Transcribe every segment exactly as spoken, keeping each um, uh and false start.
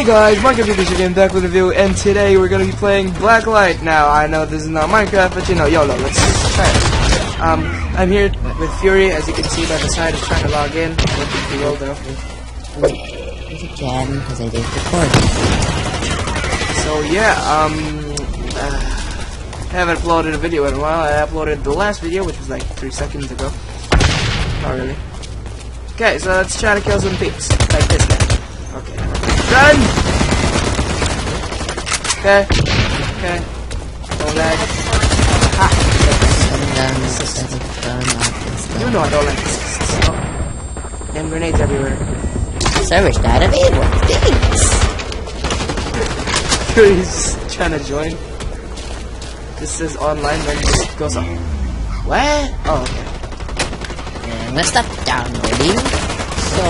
Hey guys, Minecraft again, back with a review, and today we're gonna be playing Blacklight. Now I know this is not Minecraft, but you know, YOLO. Let's try it. Um, I'm here with Fury, as you can see by the side. I'm trying to log in. The old again, because I did record. So yeah, um, uh, I haven't uploaded a video in a while. I uploaded the last video, which was like three seconds ago. Not really. Okay, so let's try to kill some peeps like this guy. Okay. Run! Okay. Okay. Don't lag. Ha! You know I don't like this. Oh. Damn grenades everywhere. Servers died of evil. Thanks! He's trying to join. This says online when it goes up. What? Oh, okay. And let's stop downloading. So,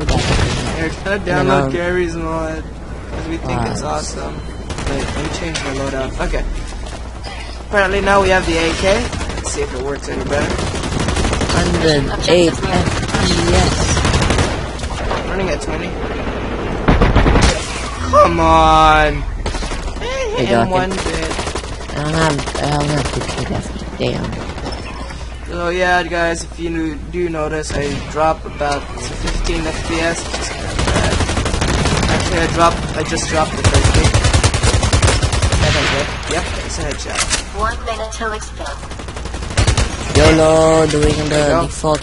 that's We're gonna download um, Gary's mod because we think uh, it's awesome. Wait, let me change my loadout. Okay. Apparently now we have the A K. Let's see if it works any better. one oh eight F P S. Running at twenty. Come on. Hey, hey, in one bit. I don't have. I don't have two K F P S. Damn. So yeah, guys, if you do notice, I drop about fifteen F P S. I dropped. I just dropped the first hit. Yep, it's a headshot. One minute till explode. YOLO, doing the default.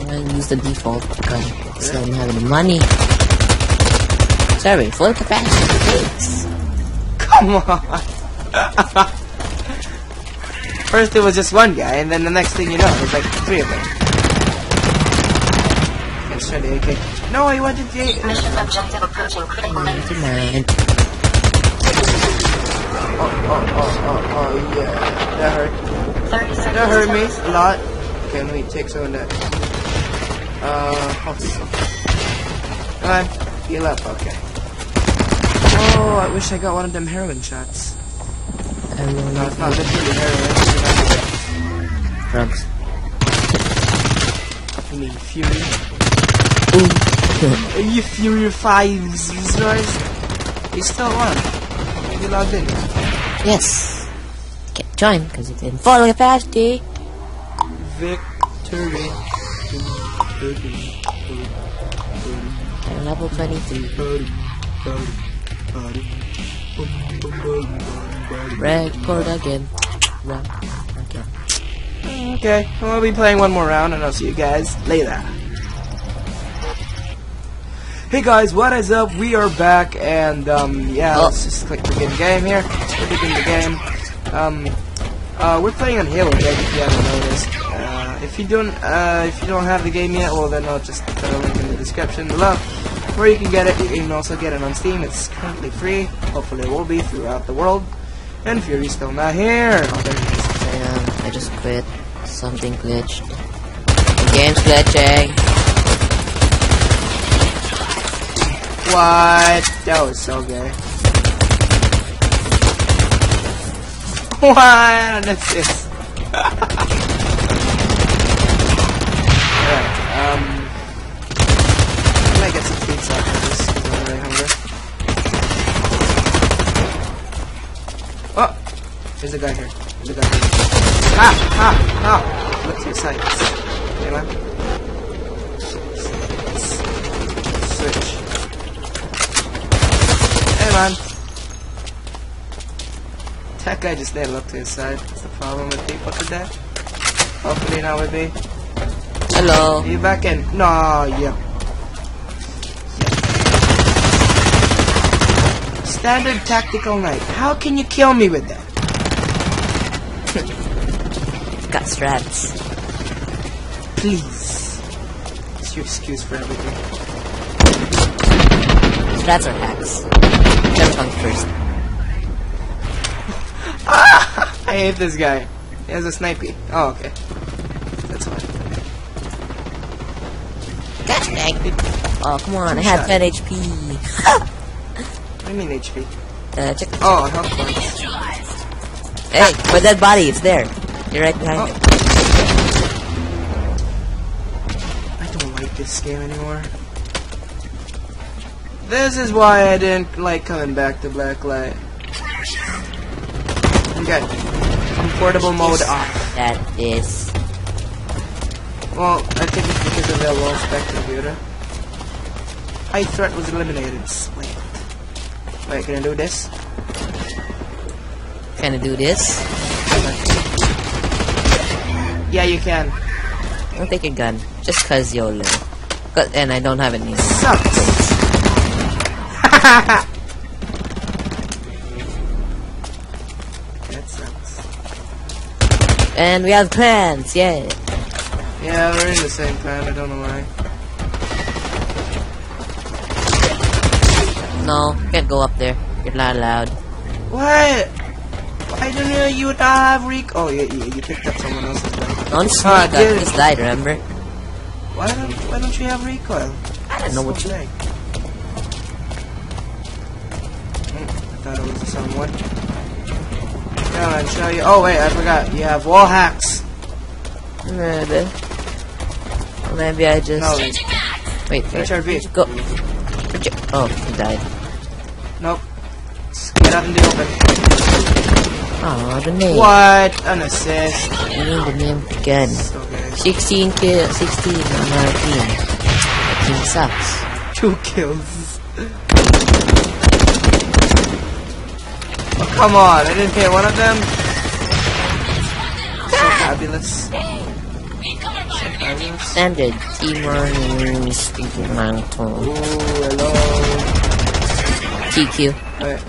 I'm gonna use the default because I still don't have any money. Sorry, full capacity. Thanks. Come on. First it was just one guy, and then the next thing you know, it's like three of them. Okay. No, I wanted the mission objective approaching critical. Oh, oh, oh, oh, oh, yeah. That hurt. That hurt me a lot. Can we take some of that? Uh, oh. Come on, heal up, okay. Oh, I wish I got one of them heroin shots. I will no, it's not literally heroin. Drugs. I need Fury. Are you Fury fives, guys? You still on? You logged in? Yes. Can't join because it didn't follow capacity. Victory. I'm level twenty-three. Record again. Okay. Okay. I'll be playing one more round, and I'll see you guys later. Hey guys, what is up? We are back, and um, yeah, let's just click begin game here. We're begin the game. Um, uh, we're playing on Halo, guys. If you haven't noticed, uh, if you don't, uh, if you don't have the game yet, well then I'll just put a link in the description below, where you can get it. You can also get it on Steam. It's currently free. Hopefully, it will be throughout the world. And Fury's still not here. Oh, there he is. Yeah, I just quit. Something glitched. The game's glitching. What? That was so gay. What? That's this. Alright, um... I'm gonna get some pizza after this, because I'm really hungry. Oh! There's a guy here. There's a guy here. Ah! Ah! Ah! Look to your sights. Come on. Switch. On. That guy just didn't look to his side. That's the problem with people today. Hopefully now we'll be. Hello. Are you back in? No, yeah. yeah. Standard tactical knife. How can you kill me with that? Got strats. Please. It's your excuse for everything. Strats are hacks. Jump on first. Ah, I hate this guy. He has a snipey. Oh, okay. That's fine. Gosh dang. Oh, come on. Two I had ten H P. What do you mean H P? Uh, check. Oh, health points. Hey, but that body, it's there. You're right behind it. Oh. I don't like this game anymore. This is why I didn't like coming back to Blacklight. Okay. Portable mode off. That is. Well, I think it's because of that low spec computer. High threat was eliminated. Wait. Wait, can I do this? Can I do this? Yeah, you can. I'll take a gun. Just cause YOLO. Cause, and I don't have any. Sucks. That sucks. And we have clans, yeah. Yeah, we're in the same clan, I don't know why. No, you can't go up there. You're not allowed. What? I don't know, you would not have rec- Oh, yeah, yeah, you picked up someone else's gun. Don't sneak up, you just died, remember? Why don't, why don't you have recoil? I don't know what you like. I thought it was someone. Come on, show you. Oh wait, I forgot. You have wall hacks. Maybe. Maybe I just. No. Wait. H R V. Go. Oh, he died. Nope. Just get out in the open. Oh, the name. What an assist. You need the name again. Sixteen kills. Sixteen on our team. That team sucks. Two kills. Come on, I didn't hit one of them. So fabulous. Standard demon speaking mantle. Ooh, hello. T Q. Alright.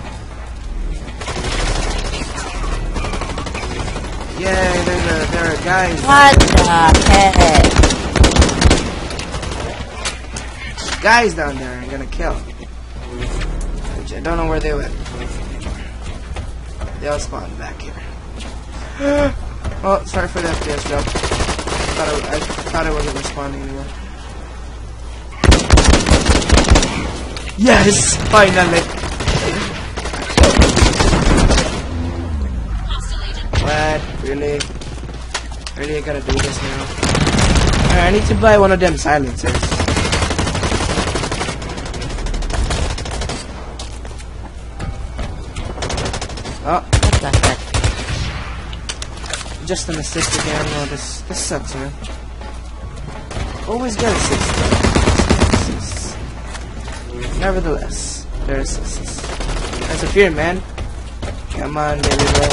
Yay, there are, there are guys. What the heck? Guys down there I'm gonna kill. Which I don't know where they went. They all spawned back here. Oh, sorry for the F P S jump. I thought I, I thought I wasn't responding anymore. Yes! Finally! What? Really? Really, I gotta do this now. Alright, I need to buy one of them silencers. Oh, what the heck? Just an assist again. No, this this sucks, man. Always get assists. Assist. Nevertheless, there are assists. That's a fear, man. Come on, baby bro. Get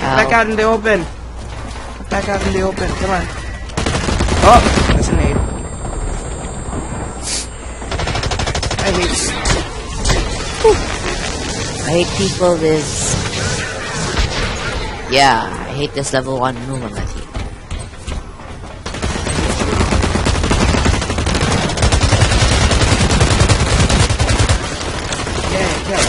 back out in the open. Get back out in the open. Come on. Oh, that's an aid. I hate you. I hate people with... Yeah, I hate this level one normality. Yeah, yeah.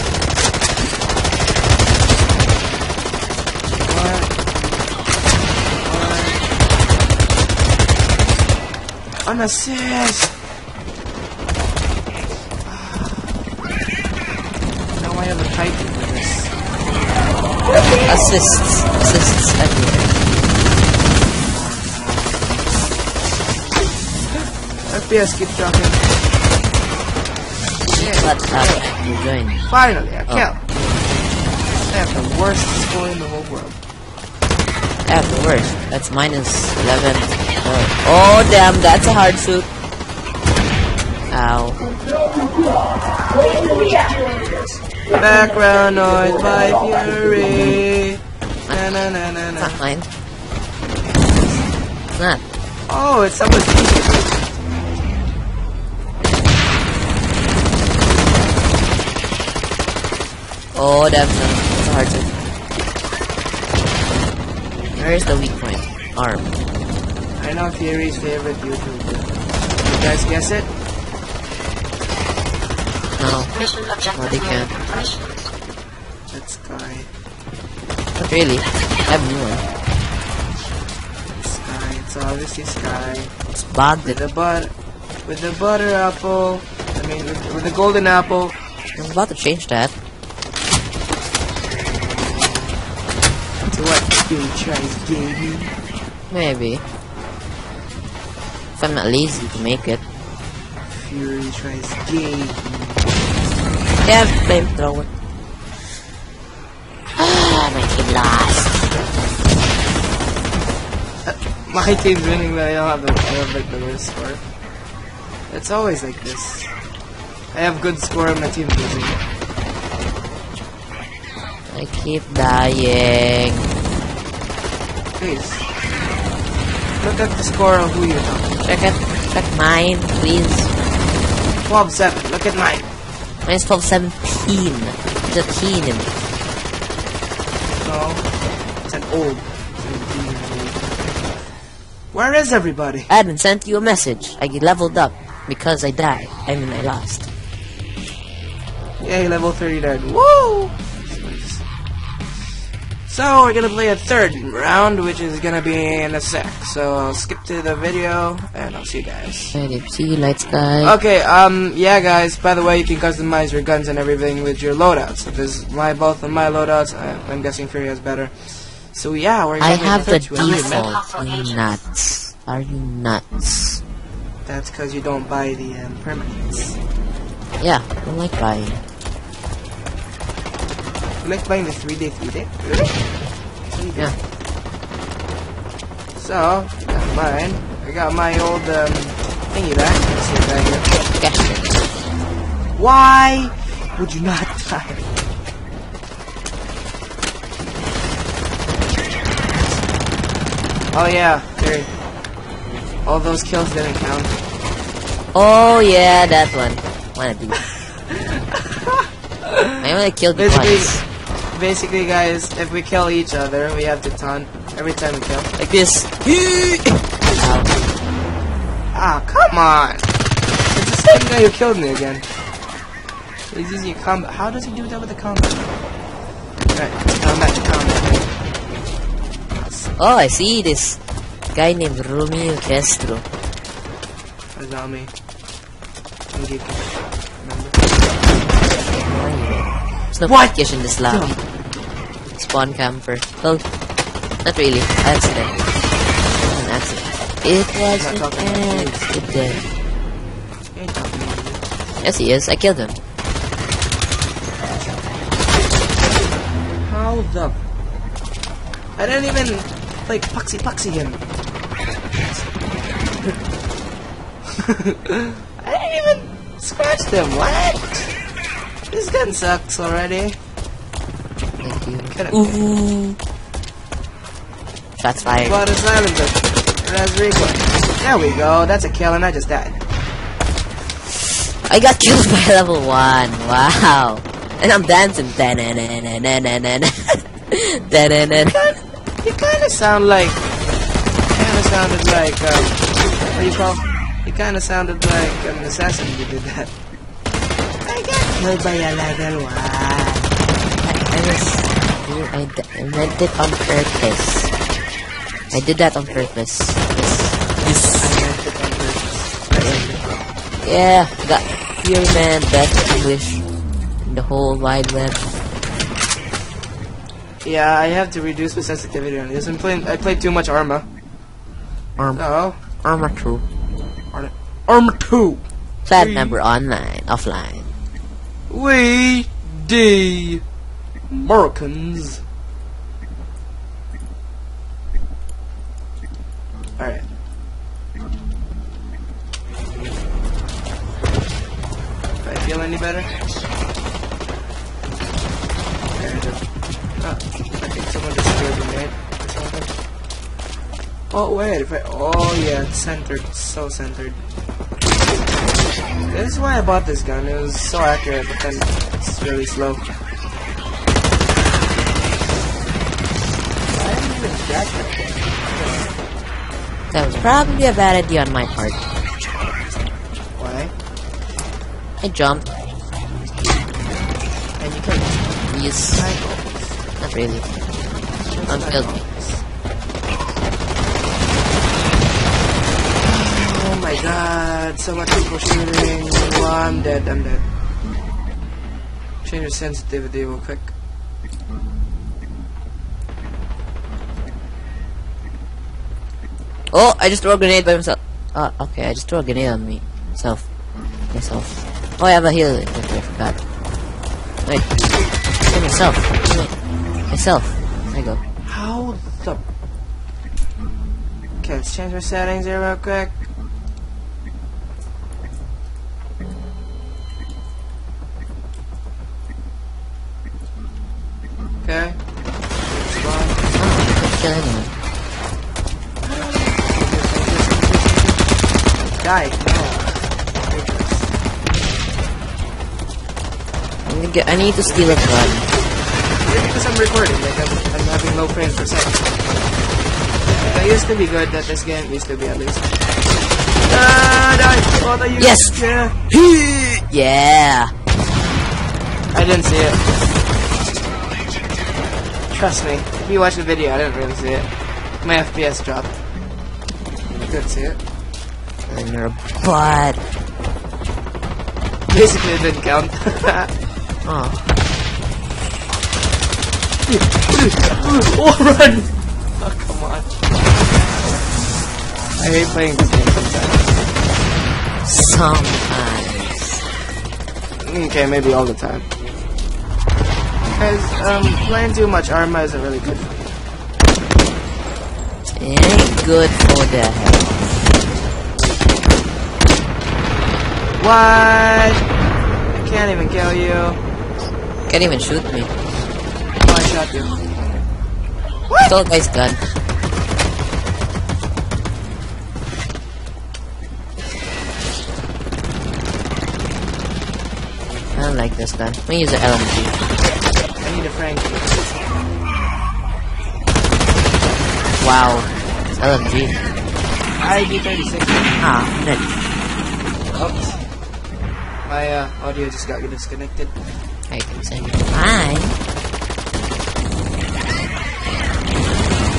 What? What? An assist! Assists, assists everywhere. F P S keep dropping. What happened? You joined. Finally, I killed. Oh. I have the worst score in the whole world. I have the worst. That's minus eleven. Oh, oh damn, that's a hard shoot. Ow. Background noise by Fury. Na na na na na. Not mine. It's not. Oh, it's someone's teeth. Oh, damn, that's a hard one. Where's the weak point? Arm. I know Fury's favorite YouTuber. You guys guess it? No. No, they can't. That's Sky. Not really. I have no one. Sky. It's obviously Sky. It's bogged. With the butter, with the butter apple. I mean, with, with the golden apple. I'm about to change that. To what you tries, baby? Maybe. If I'm not lazy to make it. Fury tries, baby. They have flamethrower. Ah, my team lost. My team's winning, but I don't have the, I have like the worst score. It's always like this. I have good score and my team's losing. I keep dying. Please. Look at the score of who you know. Check it. Check mine, please. twelve seven. Look at mine. Mine's twelve seventeen. It's a teen. No. It's an old. Where is everybody? Admin sent you a message. I leveled up because I died. I mean, I lost. Yay, level thirty-nine. Woo! So, we're gonna play a third round, which is gonna be in a sec. So, I'll skip to the video, and I'll see you guys. See you, light sky. Okay, um, yeah, guys, by the way, you can customize your guns and everything with your loadouts. So, this is my, both of my loadouts. I, I'm guessing Fury has better. So, yeah, we're gonna I have the default. Are you nuts? Are you nuts? That's because you don't buy the um, permanents. Yeah, I don't like buying. You like buying the three day, three day? Really? three day. Yeah. So, I got mine. I got my old um, thingy back. Let's see if I can get it. Why would you not die? Oh yeah, there. All those kills didn't count. Oh yeah, that one. Wanna be? I only killed you twice. Basically, guys, if we kill each other, we have to taunt every time we kill. Like this. Ah, oh, come on! It's the same guy who killed me again. He's using a combat. How does he do that with a combat? Alright, combat to combat. Oh, I see this guy named Romeo Castro. That's not me. There's no what? In this lobby. No. Spawn camper. Well, not really. Accident. An accident. It was an accident. Yes, he is. I killed him. How the? I didn't even like Puxy Puxy him. I didn't even scratch them. What? This gun sucks already. Thank you. Get ooh. Shots fired. Well, it's not it there we go. That's a kill, and I just died. I got killed by level one. Wow. And I'm dancing. You kind of sound like. You kind of sounded like. Um, what do you call? You kind of sounded like an assassin who did that. Killed by a level one. I was. I, I meant it on purpose. I did that on purpose. Yes. Yes. I meant it on purpose. Yeah, yeah. Got Fury Man, best English in the whole wide web. Yeah, I have to reduce my sensitivity on this. I'm playing. I played too much Arma. Arma. Oh. Arma two. Arma. Arma two. Clan member online, offline. We the Americans. Alright. Do I feel any better? There it is. Oh, I think someone just killed me, right? Oh wait, if I oh yeah, it's centered, it's so centered. This is why I bought this gun, it was so accurate, but then it's really slow. I haven't even jacked that. That was probably a bad idea on my part. Why? I jumped. And you killed me. Yes. Not really. One killed me. Oh my god, so much people shooting. Oh, I'm dead, I'm dead. Change your sensitivity real quick. Oh, I just threw a grenade by myself. Oh, okay, I just threw a grenade on me. Myself. Myself. Oh, I have a healer. Okay. God. Wait. Hey, myself. Wait. Myself. There I go. How the... Okay, let's change our settings here real quick. Okay. Let's kill anyone. Die. No. I'm gonna get, I need to steal a gun. Because I'm recording, like I'm, I'm having low frames per second. Like, I used to be good at this game, used to be at least. Ah, die! What are you? Yes! Yeah! Yeah! I didn't see it. Trust me, if you watch the video, I didn't really see it. My F P S dropped. I couldn't see it. And you're a butt. Basically, it didn't count. Oh. Oh, run! Oh, come on. I hate playing this game sometimes. Sometimes. Okay, maybe all the time. Because, um, playing too much Arma isn't really good for me. It ain't good for the health. What? I can't even kill you. Can't even shoot me. Oh, I shot you. What? Stole guy's gun. I don't like this gun. Let me use the L M G. I need a Frankie. Wow. It's L M G. I D thirty-six. Ah, oops. My uh, audio just got disconnected. I can say hi.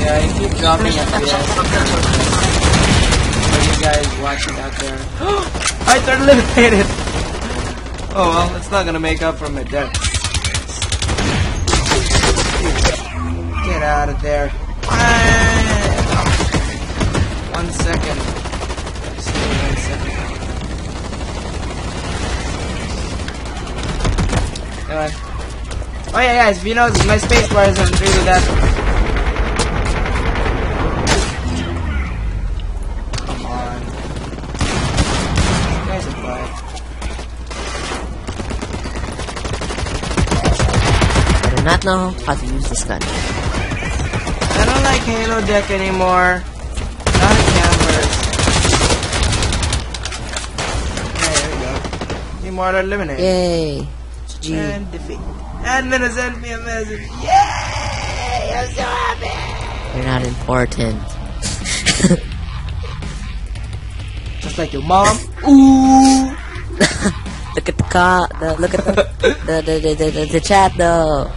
Yeah, you keep dropping at the end. Are you guys watching out there? I third eliminated! Oh well, it's not gonna make up from it there. Get out of there. One second. Just one second. Anyway. Oh yeah, guys, if you notice, my space bar isn't really that. Come on. You guys are bad. I do not know how to use this gun. I don't like Halo deck anymore. Not cameras. Okay, there we go. Need more to eliminate. Yay. G. And defeat. Admin has sent me a message. Yay! I'm so happy! You're not important. Just like your mom. Ooh! Look at the car. The, look at the the, the, the, the, the the chat though.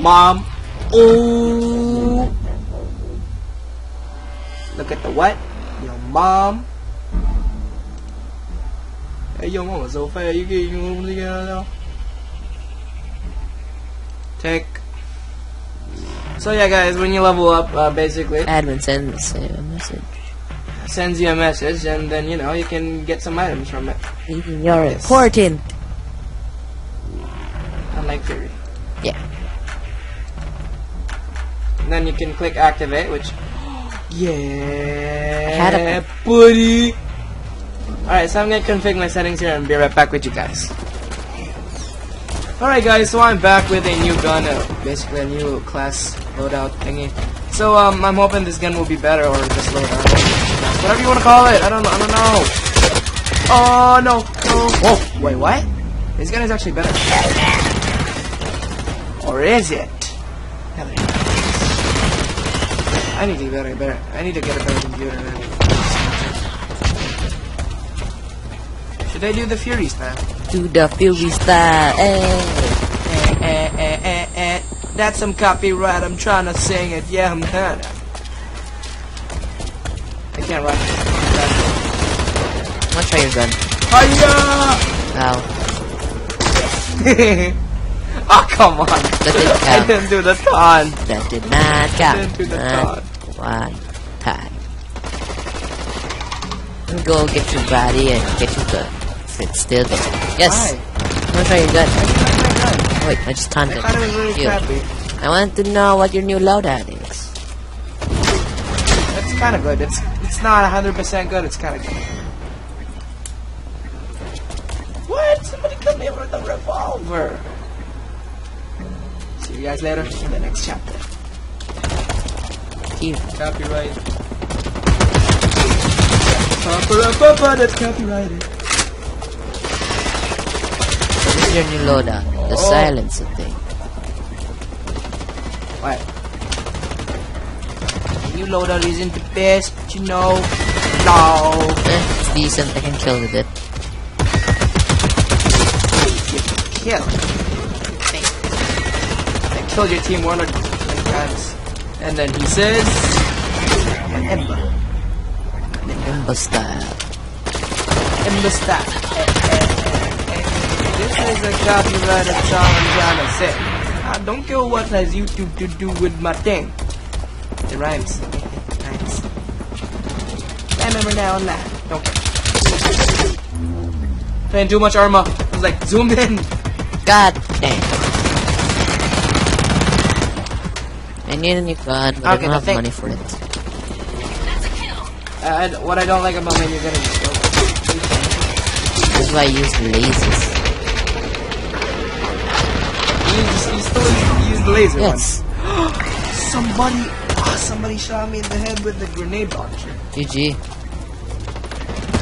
Mom. Ooh! Look at the what? Your mom. Hey, yo, mama, so fire, you get your room together now. Take. So, yeah, guys, when you level up, uh, basically, admin sends you a message. Sends you a message, and then, you know, you can get some items from it. You're yes. important. Unlike Fury. Yeah. And then you can click activate, which. Yeah. I had a buddy. Alright, so I'm gonna config my settings here and be right back with you guys. Alright guys, so I'm back with a new gun, uh, basically a new class loadout thingy. So um, I'm hoping this gun will be better, or just loadout, whatever you wanna call it. I don't know, I don't know. Oh no, no. Whoa, wait, what? This gun is actually better. Or is it? I need to get better, better. I need to get a better computer. Man. They do the Fury style. Do the Fury style. Eh. Eh, eh, eh, eh, eh. That's some copyright. I'm trying to sing it. Yeah, I'm trying. I can't run. I'm gonna try your gun. Hiya! Ow. Oh, come on. That didn't count. I didn't do the taunt. That did not count. I didn't do the taunt. One time. and go get your body and get your gun. If it's still there. Yes! I'm gonna try your gun. I Wait, I just taunted I really you. I want to know what your new loadout is. That's kinda good. It's it's not one hundred percent good, it's kinda good. What? Somebody killed me with a revolver! See you guys later in the next chapter. Here. Copyright. That's copyrighted. This is your new loadout. The oh. silencer thing. What? The new loadout isn't the best, but you know. No. Eh, it's decent. I can kill with it. Kill. I killed your team one or two times. And then he says, Ember. Ember style. Ember style. This is a copyright of Charlie John said. I don't care what has YouTube to do with my thing. It rhymes. It rhymes. I remember now on that. Okay. Playing too much Arma. I was like, zoomed in. God damn. I need a new gun, but okay, I don't have money for it. That's a kill. Uh, I, what I don't like about when you're gonna just go. This is why I use lasers. You, just, you still use the laser yes. ones. somebody, oh, somebody shot me in the head with the grenade launcher. G G.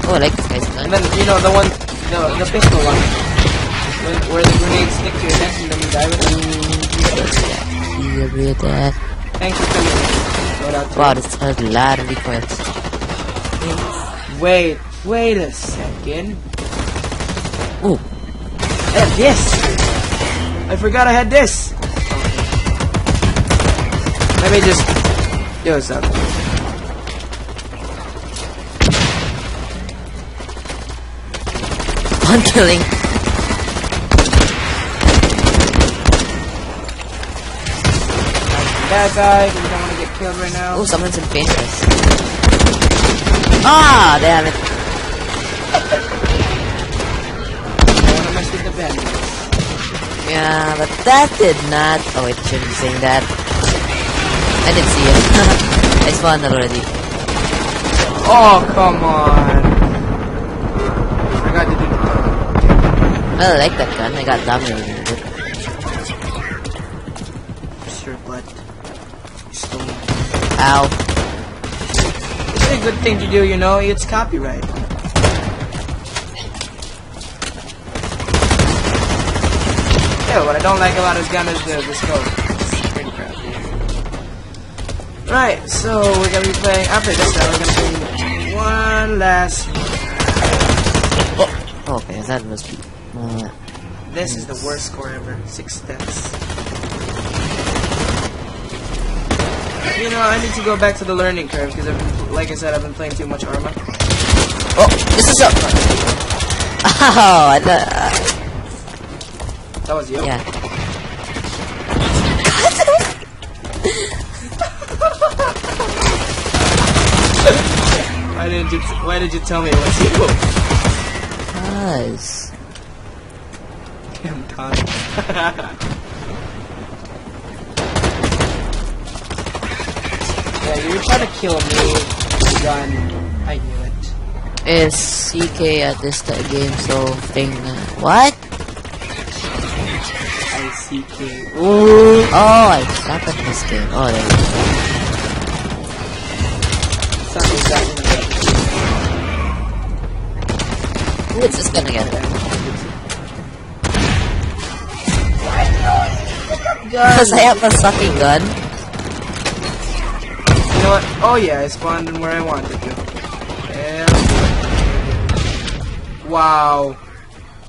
Oh, I like this guy's gun. And then, you know, the one, no, the pistol one. Where, where the grenades stick to your neck and then you die with them. Read that. Thank you for your Wow, this has a lot of requests. Wait, wait a second. Ooh. I have this! I forgot I had this! Let me just do something. One killing. Bad guy, we don't want to get killed right now. Oh, someone's in pain. Ah, damn it. I want to mess with the bad guys. Yeah, but that did not. Oh, it shouldn't be saying that. I didn't see it. I spawned already. Oh, come on. I got the dude. I like that gun. I got dominated with it. Ow. It's a good thing to do, you know, it's copyright. Yeah, what I don't like about his gun is the, the scope. It's pretty crappy. Right, so we're gonna be playing, after this now, we're gonna play one last... Oh, okay, that must be... Uh, this is the worst score ever, six deaths. You know, I need to go back to the learning curve because, like I said, I've been playing too much Arma. Oh, this is up. Oh, I uh, that was you. Yeah. why didn't you? Why did you tell me it was you? Nice. Damn time. Yeah, you were trying to kill me with the gun. I knew it. It's C K at this game, so thing. What? I C K. Ooh. Oh, I suck at this game. Oh, there we go. Something exactly like it's just gonna get there. Because I have a sucking gun. You know what? Oh yeah, I spawned in where I wanted to. Yeah. Wow.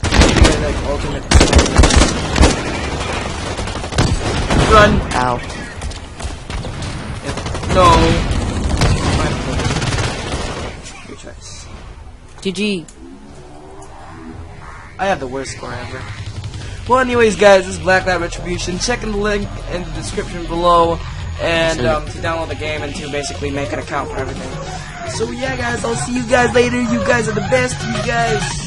They're like ultimate. Run. Ow. Yep. No. My Good choice. G G. I have the worst score ever. Well, anyways, guys, this is Blacklight Retribution. Check in the link in the description below. And um, to download the game and to basically make an account for everything. So yeah guys, I'll see you guys later. You guys are the best. You guys